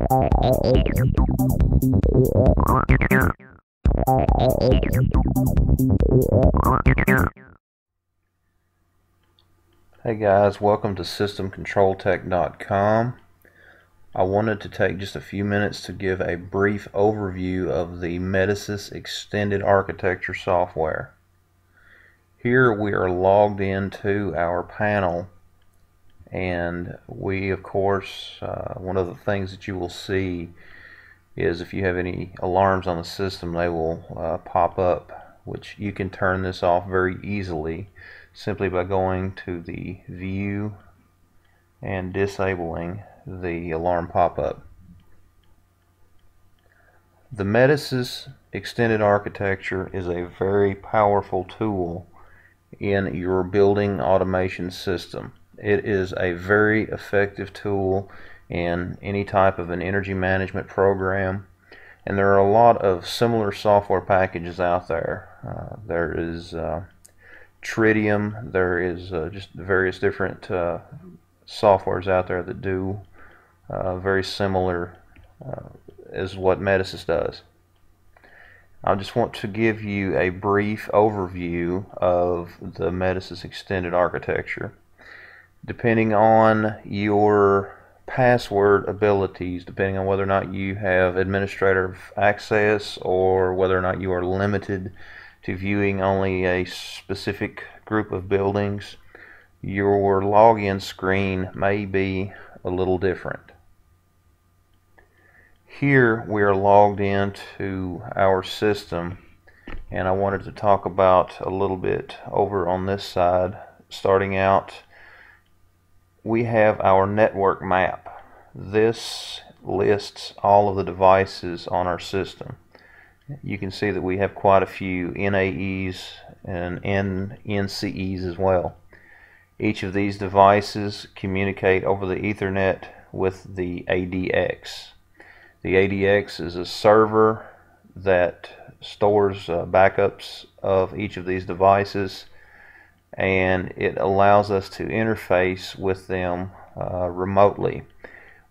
Hey guys, welcome to SystemControlTech.com. I wanted to take just a few minutes to give a brief overview of the Metasys Extended Architecture software. Here we are logged into our panel, and we, of course, one of the things that you will see is if you have any alarms on the system, they will pop up, which you can turn this off very easily simply by going to the view and disabling the alarm pop-up. The Metasys Extended Architecture is a very powerful tool in your building automation system. It is a very effective tool in any type of an energy management program, and there are a lot of similar software packages out there. There is Tritium, there is just various different softwares out there that do very similar as what Metasys does. I just want to give you a brief overview of the Metasys Extended Architecture. Depending on your password abilities, depending on whether or not you have administrative access or whether or not you are limited to viewing only a specific group of buildings, your login screen may be a little different. Here we are logged into our system, and I wanted to talk about a little bit over on this side. Starting out, we have our network map. This lists all of the devices on our system. You can see that we have quite a few NAEs and NCEs as well. Each of these devices communicate over the Ethernet with the ADX. The ADX is a server that stores backups of each of these devices, and it allows us to interface with them remotely,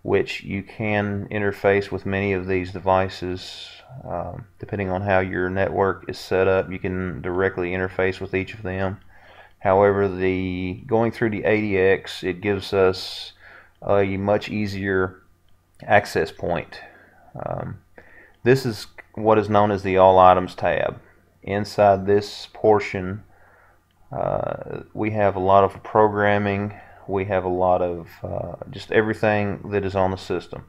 which you can interface with many of these devices. Depending on how your network is set up, you can directly interface with each of them. However, going through the ADX, it gives us a much easier access point. This is what is known as the All Items tab. Inside this portion, we have a lot of programming. We have a lot of just everything that is on the system.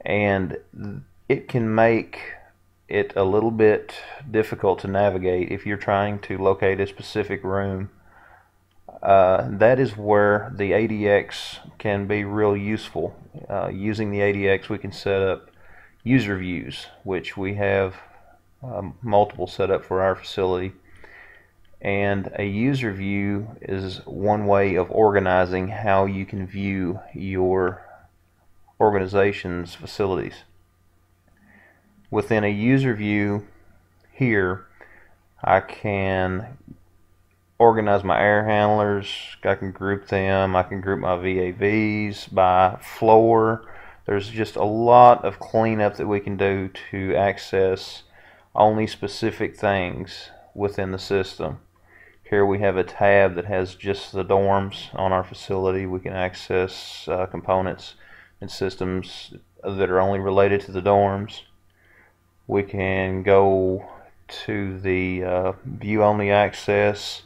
And it can make it a little bit difficult to navigate if you're trying to locate a specific room. That is where the ADX can be real useful. Using the ADX, we can set up user views, which we have multiple set up for our facility, and a user view is one way of organizing how you can view your organization's facilities. Within a user view here, I can organize my air handlers, I can group them, I can group my VAVs by floor. There's just a lot of cleanup that we can do to access only specific things within the system. Here we have a tab that has just the dorms on our facility. We can access components and systems that are only related to the dorms. We can go to the view only access,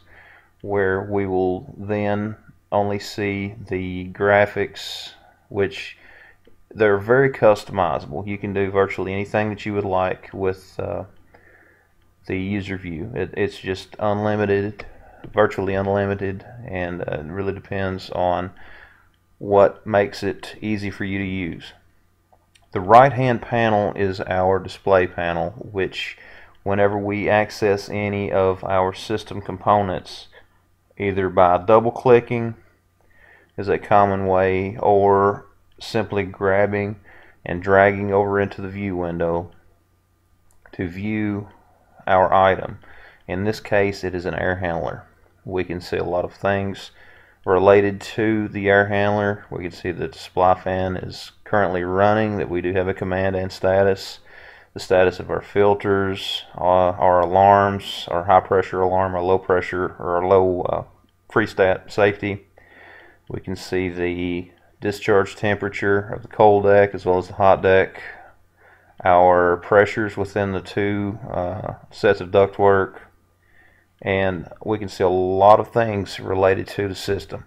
where we will then only see the graphics, which they're very customizable. You can do virtually anything that you would like with the user view. It's just unlimited, virtually unlimited, and it really depends on what makes it easy for you to use. The right hand panel is our display panel, which whenever we access any of our system components, either by double clicking is a common way, or simply grabbing and dragging over into the view window to view our item. In this case, it is an air handler. We can see a lot of things related to the air handler. We can see the supply fan is currently running, that we do have a command and status, the status of our filters, our alarms, our high pressure alarm, our low pressure, or our low freestat safety. We can see the discharge temperature of the cold deck as well as the hot deck, our pressures within the two sets of ductwork, and we can see a lot of things related to the system.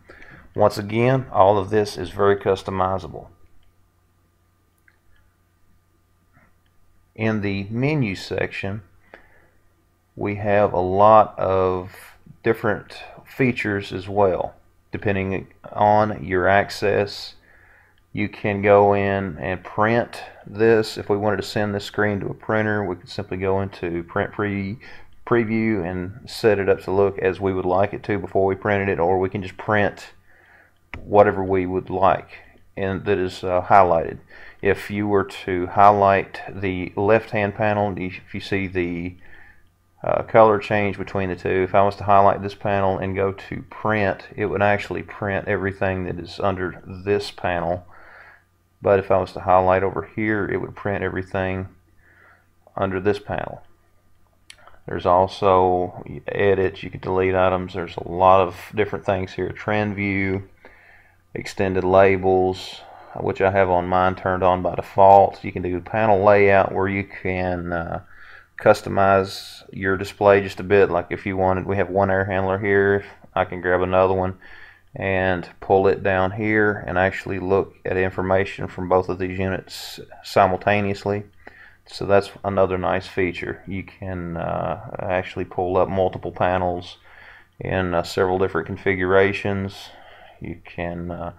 Once again, all of this is very customizable. In the menu section, we have a lot of different features as well. Depending on your access, you can go in and print this. If we wanted to send this screen to a printer, we could simply go into print preview and set it up to look as we would like it to before we printed it, or we can just print whatever we would like and that is highlighted. If you were to highlight the left hand panel, if you see the color change between the two, if I was to highlight this panel and go to print, it would actually print everything that is under this panel. But if I was to highlight over here, it would print everything under this panel. There's also edits, you can delete items, there's a lot of different things here. Trend view, extended labels, which I have on mine turned on by default. You can do panel layout where you can customize your display just a bit. Like if you wanted, we have one air handler here, I can grab another one and pull it down here and actually look at information from both of these units simultaneously. So that's another nice feature. You can actually pull up multiple panels in several different configurations. You can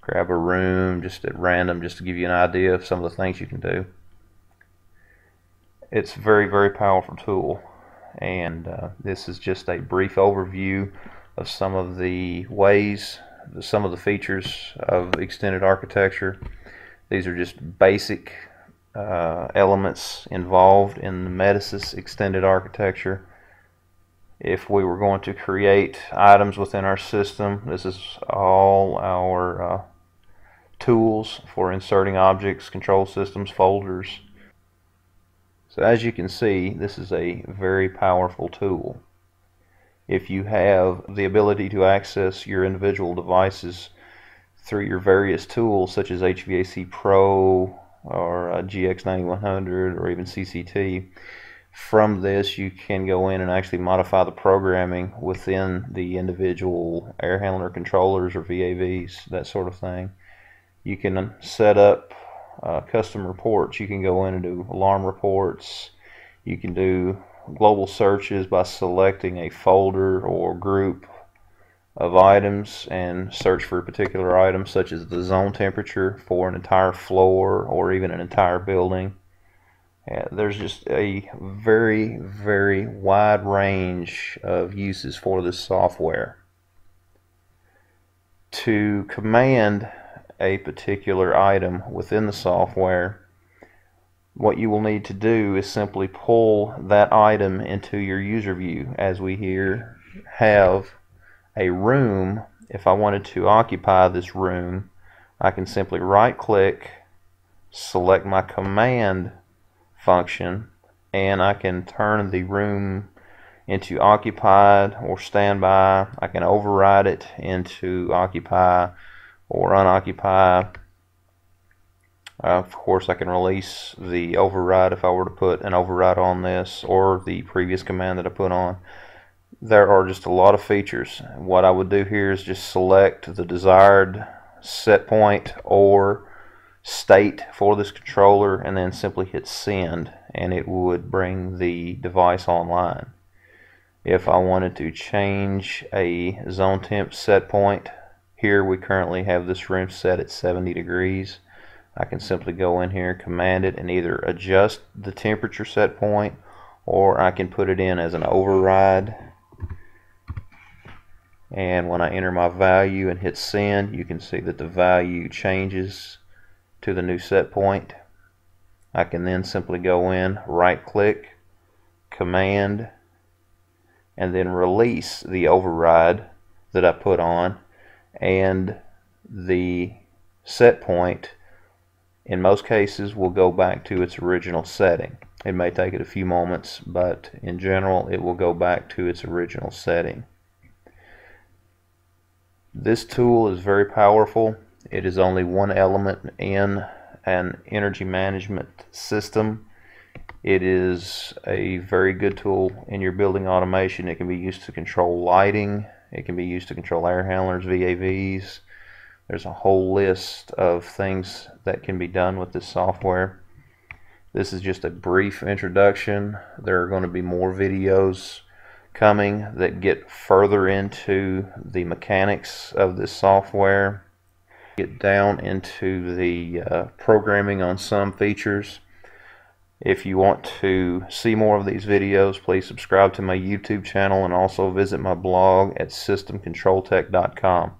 grab a room just at random just to give you an idea of some of the things you can do. It's a very, very powerful tool, and this is just a brief overview of some of the ways, some of the features of extended architecture. These are just basic elements involved in the Metasys extended architecture. If we were going to create items within our system, this is all our tools for inserting objects, control systems, folders. So as you can see, this is a very powerful tool. If you have the ability to access your individual devices through your various tools such as HVAC Pro, or GX9100, or even CCT. From this you can go in and actually modify the programming within the individual air handler controllers or VAVs, that sort of thing. You can set up custom reports. You can go in and do alarm reports. You can do global searches by selecting a folder or group of items and search for a particular item, such as the zone temperature for an entire floor or even an entire building. There's just a very, very wide range of uses for this software. To command a particular item within the software, what you will need to do is simply pull that item into your user view. As we here have a room, if I wanted to occupy this room, I can simply right click, select my command function, and I can turn the room into occupied or standby. I can override it into occupy or unoccupied. Of course, I can release the override if I were to put an override on this, or the previous command that I put on. There are just a lot of features. What I would do here is just select the desired set point or state for this controller and then simply hit send, and it would bring the device online. If I wanted to change a zone temp set point, here we currently have this room set at 70 degrees. I can simply go in here, command it, and either adjust the temperature set point, or I can put it in as an override. And when I enter my value and hit send, you can see that the value changes to the new set point. I can then simply go in, right click, command, and then release the override that I put on, and the set point in most cases will go back to its original setting. It may take it a few moments, but in general it will go back to its original setting. This tool is very powerful. It is only one element in an energy management system. It is a very good tool in your building automation. It can be used to control lighting. It can be used to control air handlers, VAVs. There's a whole list of things that can be done with this software. This is just a brief introduction. There are going to be more videos coming that get further into the mechanics of this software, get down into the programming on some features. If you want to see more of these videos, please subscribe to my YouTube channel and also visit my blog at SystemControlTech.com.